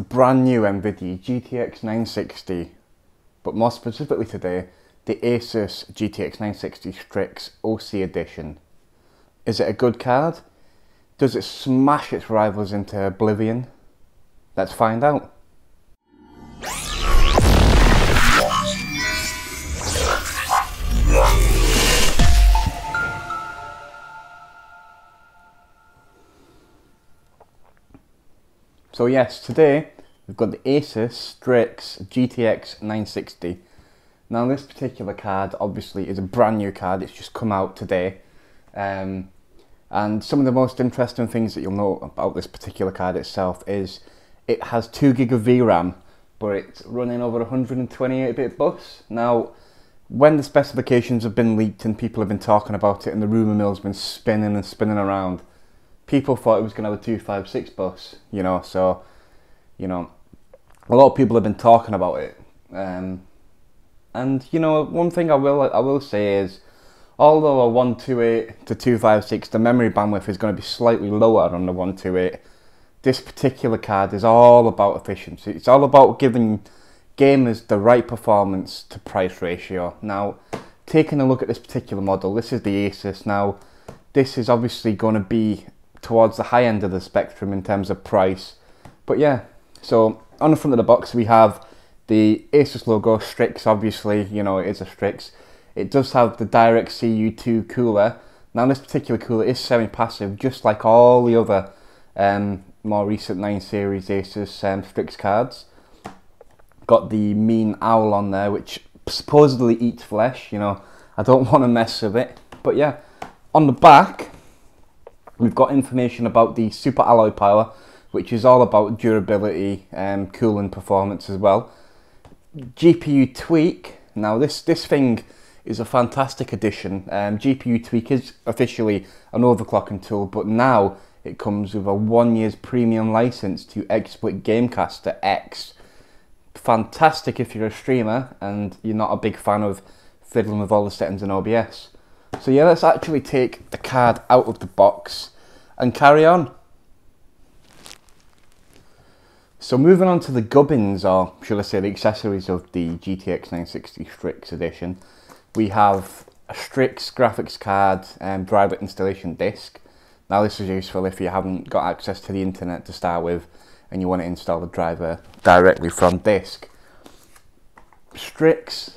the brand new NVIDIA GTX 960, but more specifically today, the ASUS GTX 960 Strix OC Edition. Is it a good card? Does it smash its rivals into oblivion? Let's find out. So yes, today we've got the ASUS Strix GTX 960. Now this particular card obviously is a brand new card, it's just come out today. And some of the most interesting things that you'll know about this particular card itself is it has 2GB of VRAM, but it's running over 128-bit bus. Now, when the specifications have been leaked and people have been talking about it and the rumour mill's been spinning and spinning around, people thought it was going to have a 256 bus, you know, so, you know, a lot of people have been talking about it. And, you know, one thing I will say is, although a 128 to 256, the memory bandwidth is going to be slightly lower on the 128, this particular card is all about efficiency. It's all about giving gamers the right performance to price ratio. Now, taking a look at this particular model, this is the ASUS. Now, this is obviously going to be towards the high end of the spectrum in terms of price. But yeah, so on the front of the box, we have the ASUS logo, Strix, obviously, you know, it is a Strix. It does have the Direct CU 2 cooler. Now this particular cooler is semi-passive, just like all the other more recent 9 series ASUS Strix cards. Got the mean owl on there, which supposedly eats flesh, you know, I don't want to mess with it. But yeah, on the back, we've got information about the Super Alloy Power, which is all about durability and cooling performance as well. GPU Tweak, now this thing is a fantastic addition. GPU Tweak is officially an overclocking tool, but now it comes with a 1 year's premium license to XSplit Gamecaster X. Fantastic if you're a streamer and you're not a big fan of fiddling with all the settings in OBS. So yeah, let's actually take the card out of the box and carry on. So moving on to the gubbins, or should I say the accessories of the GTX 960 Strix Edition, we have a Strix graphics card and driver installation disc. Now this is useful if you haven't got access to the internet to start with and you want to install the driver directly from disk. Strix,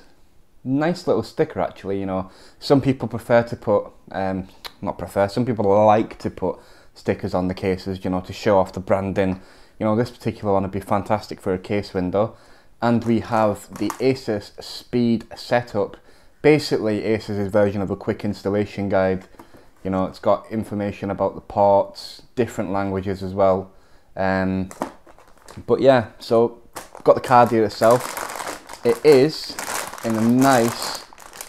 nice little sticker actually, you know. Some people prefer to put, some people like to put stickers on the cases, you know, to show off the branding. You know, this particular one would be fantastic for a case window. And we have the ASUS Speed Setup. Basically, ASUS's version of a quick installation guide. You know, it's got information about the ports, different languages as well. But yeah, so I've got the card here itself. It is in a nice,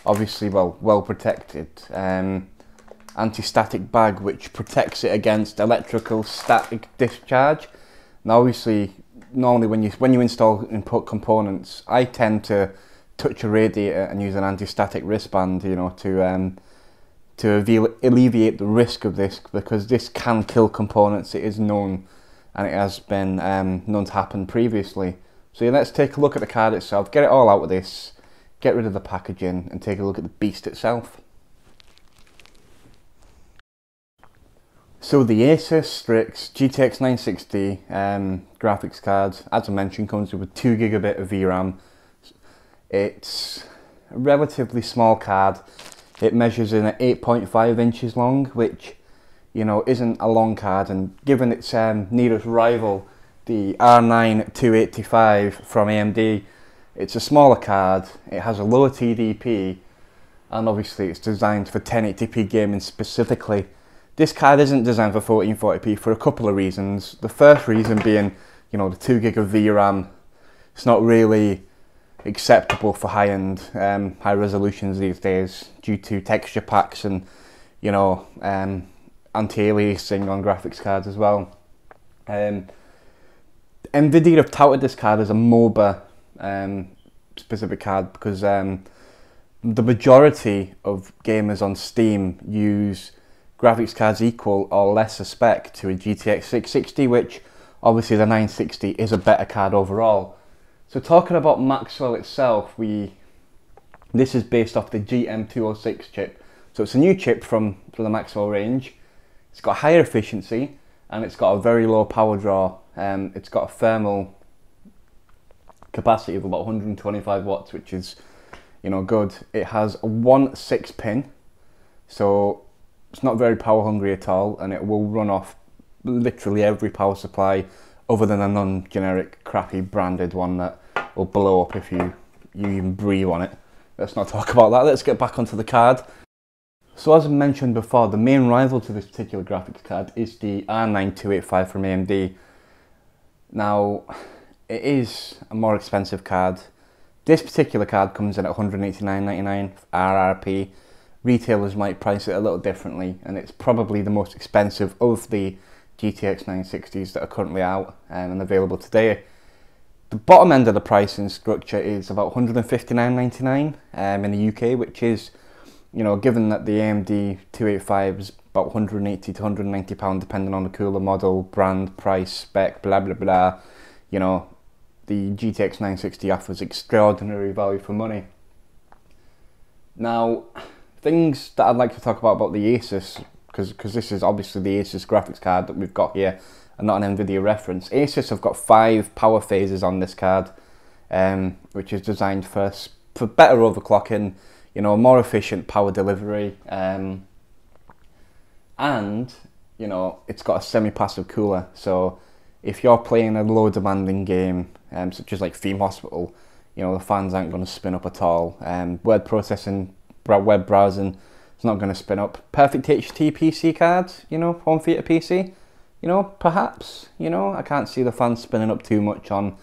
obviously, well protected anti-static bag, which protects it against electrical static discharge. Now obviously, normally when you install input components, I tend to touch a radiator and use an anti-static wristband, you know, to alleviate the risk of this, because this can kill components, it is known, and it has been known to happen previously. So yeah, let's take a look at the card itself, get it all out of this, get rid of the packaging, and take a look at the beast itself. So the ASUS Strix GTX 960 graphics card, as I mentioned, comes with a 2GB of VRAM. It's a relatively small card. It measures in at 8.5 inches long, which, you know, isn't a long card. And given its nearest rival, the R9 285 from AMD, it's a smaller card. It has a lower TDP, and obviously it's designed for 1080p gaming specifically. This card isn't designed for 1440p for a couple of reasons. The first reason being, you know, the 2GB of VRAM. It's not really acceptable for high-end, high resolutions these days due to texture packs and, you know, anti-aliasing on graphics cards as well. NVIDIA have touted this card as a MOBA specific card because the majority of gamers on Steam use graphics cards equal or less a spec to a GTX 660, which obviously the 960 is a better card overall. So talking about Maxwell itself, this is based off the GM206 chip. So it's a new chip from the Maxwell range. It's got higher efficiency and it's got a very low power draw. It's got a thermal capacity of about 125 watts, which is, you know, good. It has a 1/6 pin, so it's not very power hungry at all, and it will run off literally every power supply other than a non-generic crappy branded one that will blow up if you even breathe on it. Let's not talk about that. Let's get back onto the card. So as I mentioned before, the main rival to this particular graphics card is the R9285 from AMD. Now, it is a more expensive card. This particular card comes in at $189.99 RRP. Retailers might price it a little differently, and it's probably the most expensive of the GTX 960s that are currently out and available today. The bottom end of the pricing structure is about $159.99 in the UK, which is, you know, given that the AMD 285 is about £180 to £190, depending on the cooler, model, brand, price, spec, blah blah blah. You know, the GTX 960 offers extraordinary value for money. Now, things that I'd like to talk about the ASUS, because this is obviously the ASUS graphics card that we've got here and not an NVIDIA reference. ASUS have got 5 power phases on this card, which is designed for better overclocking, you know, more efficient power delivery, and, you know, it's got a semi-passive cooler. So if you're playing a low demanding game, such as like Theme Hospital, you know, the fans aren't going to spin up at all. Word processing, web browsing, it's not going to spin up. Perfect HT PC card, you know, home theater PC, you know, perhaps, you know, I can't see the fans spinning up too much on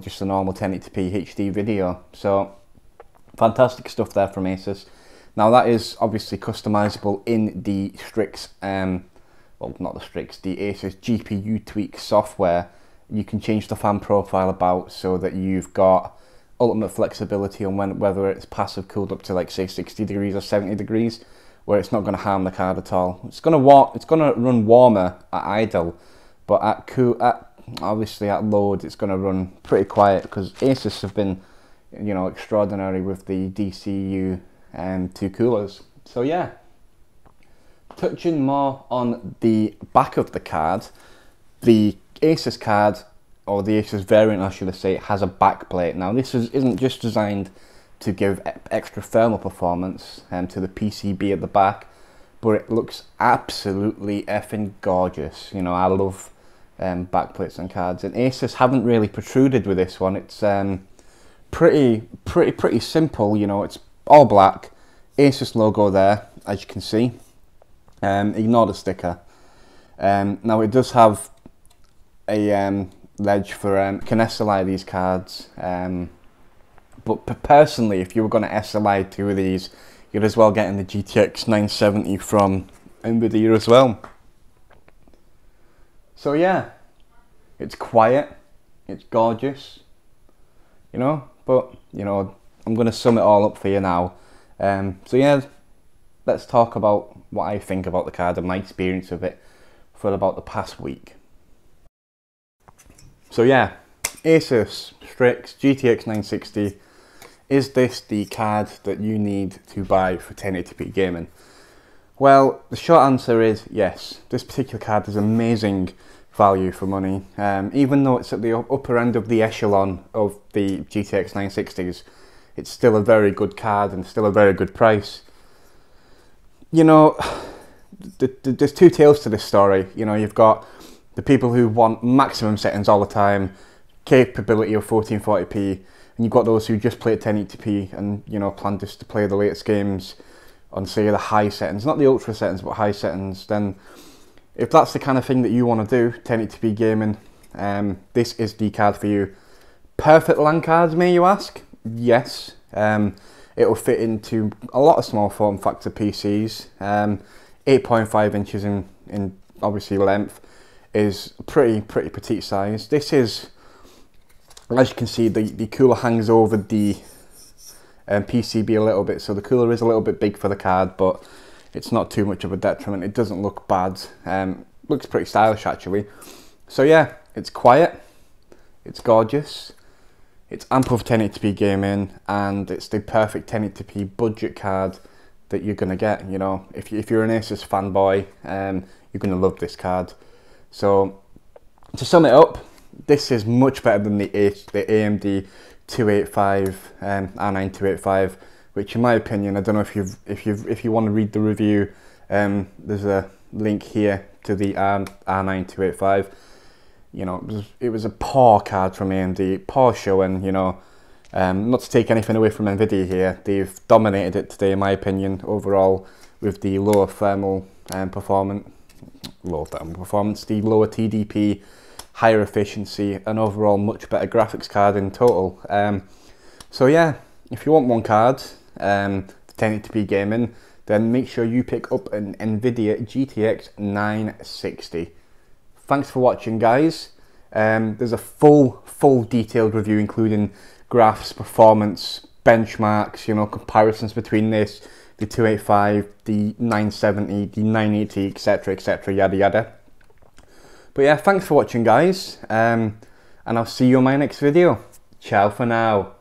just a normal 1080p HD video. So fantastic stuff there from ASUS. Now, that is obviously customizable in the Strix, well, not the Strix, the ASUS GPU Tweak software. You can change the fan profile about so that you've got ultimate flexibility on whether it's passive cooled up to, like, say 60 degrees or 70 degrees, where it's not going to harm the card at all. It's going to run warmer at idle, but obviously at load, it's going to run pretty quiet, because ASUS have been, you know, extraordinary with the DCU 2 coolers. So yeah, touching more on the back of the card, the ASUS card, or the ASUS variant I should say, has a backplate. Now, this isn't just designed to give extra thermal performance to the PCB at the back, but it looks absolutely effing gorgeous. You know, I love backplates and cards, and ASUS haven't really protruded with this one. It's pretty simple, you know. It's all black, ASUS logo there, as you can see. Ignore the sticker. Now, it does have a ledge for can SLI these cards, but personally, if you were going to SLI 2 of these, you'd as well get in the GTX 970 from NVIDIA as well. So yeah, it's quiet, it's gorgeous, you know, but, you know, I'm going to sum it all up for you now. So yeah, let's talk about what I think about the card and my experience of it for about the past week. So yeah, ASUS Strix GTX 960, is this the card that you need to buy for 1080p gaming? Well, the short answer is yes. This particular card is amazing value for money. Even though it's at the upper end of the echelon of the GTX 960s, it's still a very good card and still a very good price. You know, there's two tales to this story. You know, you've got the people who want maximum settings all the time, capability of 1440p, and you've got those who just play at 1080p and, you know, plan just to play the latest games on, say, the high settings, not the ultra settings, but high settings. Then, if that's the kind of thing that you want to do, 1080p gaming, this is the card for you. Perfect LAN cards, may you ask? Yes. It'll fit into a lot of small form factor PCs. 8.5 inches in obviously length is pretty petite size. This is, as you can see, the cooler hangs over the PCB a little bit, so the cooler is a little bit big for the card, but it's not too much of a detriment. It doesn't look bad. Looks pretty stylish, actually. So yeah, It's quiet, it's gorgeous, it's ample for 1080p gaming, and it's the perfect 1080p budget card that you're going to get. You know, if you're an ASUS fanboy, you're going to love this card. So to sum it up, this is much better than the AMD 285 R9 285, which in my opinion, I don't know if you want to read the review, there's a link here to the R9 285. You know, it was a poor card from AMD, poor showing, you know. Not to take anything away from NVIDIA here, they've dominated it today in my opinion overall, with the lower thermal performance, the lower TDP, higher efficiency, and overall much better graphics card in total. So yeah, if you want one card for 1080p gaming, then make sure you pick up an NVIDIA GTX 960. Thanks for watching, guys. There's a full detailed review including graphs, performance, benchmarks, you know, comparisons between this, the 285, the 970, the 980, etc., yada yada. But yeah, thanks for watching, guys, and I'll see you in my next video. Ciao for now.